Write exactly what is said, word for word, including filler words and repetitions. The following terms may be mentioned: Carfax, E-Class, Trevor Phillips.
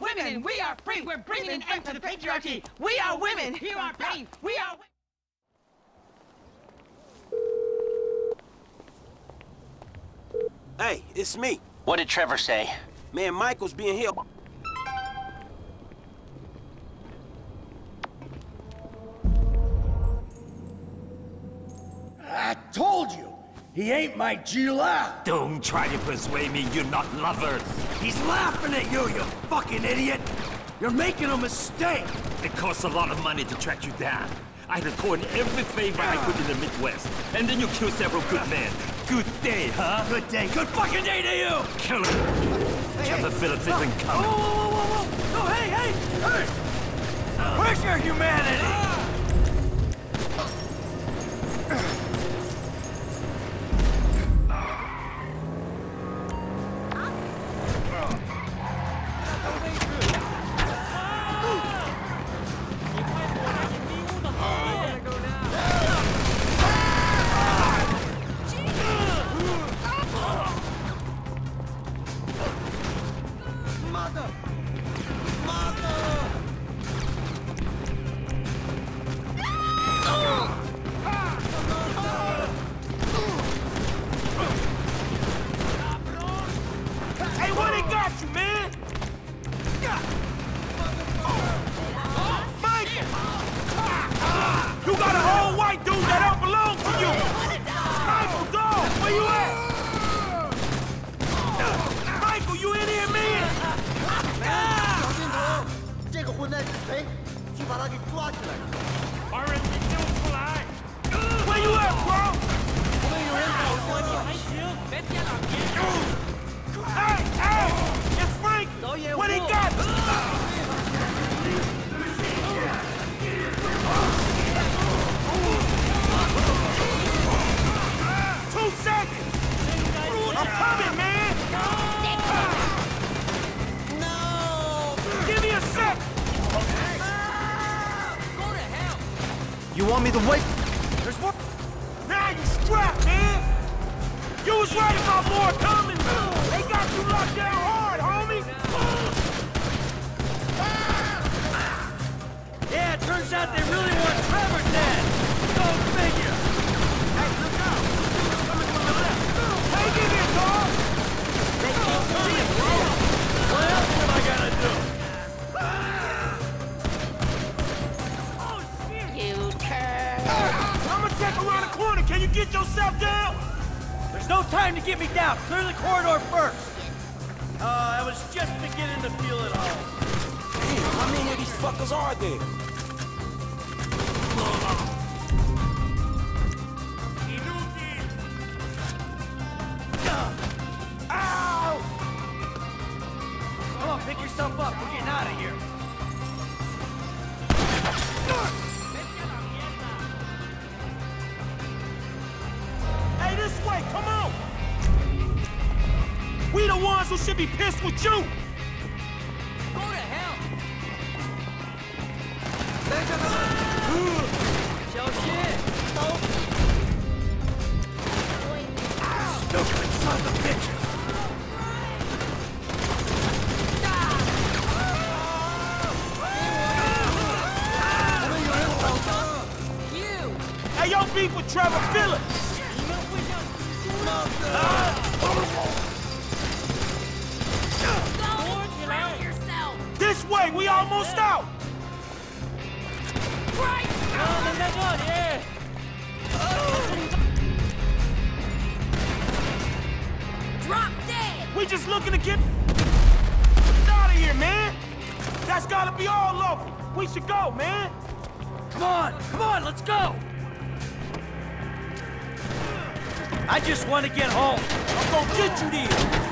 women. We are free. We're bringing an end to the patriarchy. We are women. You are pain. We are women. Hey, it's me. What did Trevor say? Man, Michael's being here. I told you, he ain't my Gila. Don't try to persuade me you're not lovers. He's laughing at you, you fucking idiot. You're making a mistake. It costs a lot of money to track you down. I recorded every favor I could in the Midwest, and then you killed several good men. Good day, huh? Good day. Good fucking day to you! Kill him! Hey, Trevor hey. Phillips isn't oh, coming. Whoa, whoa, whoa, whoa! No, hey, hey! Hey! Uh, Where's your humanity? You want me to wait? There's more. Now you strapped, man. You was right about more coming. They got you locked down hard, homie. Yeah, it turns out they really want Trevor dead. Go figure. Hey, look out! Coming from the left. Hey, give me a call. They keep coming, bro. What else am I gonna do? Around the corner, can you get yourself down? There's no time to get me down. Clear the corridor first. Uh, I was just beginning to feel it all. Damn, how many of these fuckers are there? Ow! Come on, pick yourself up. We're getting out of here. Wait, come on! We the ones who should be pissed with you! Go to hell! Show shit! Oh. Stupid son of a bitch! Hey, yo, beef with Trevor Phillips! This way, we almost out. Right. No, no, no, no, yeah. Drop dead. We just looking to get out of here, man. That's gotta be all lawful. We should go, man. Come on, come on, let's go. I just want to get home. I'm gonna get you there.